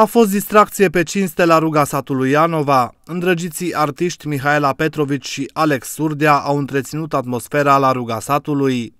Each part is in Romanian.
A fost distracție pe cinste la ruga satului Ianova. Îndrăgiții artiști Mihaela Petrovici și Alex Surdea au întreținut atmosfera la ruga satului.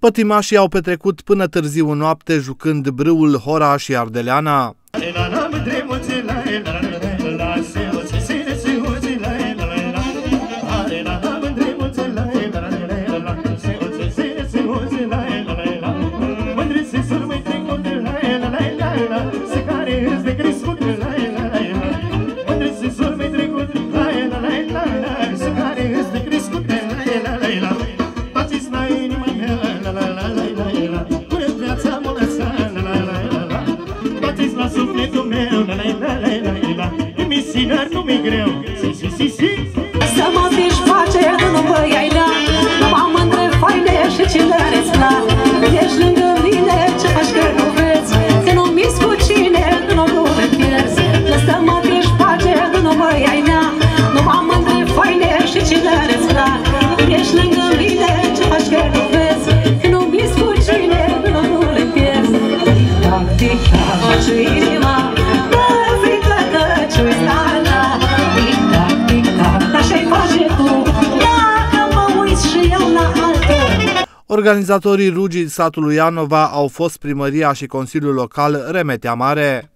Pătimașii au petrecut până târziu noapte jucând brâul, hora și ardeleana. Organizatorii rugii satului Ianova au fost primăria și Consiliul Local Remetea Mare.